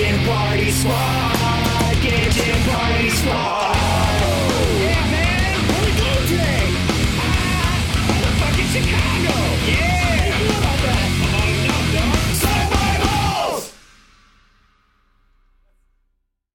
Kitchen Party Squad. Kitchen Party Squad.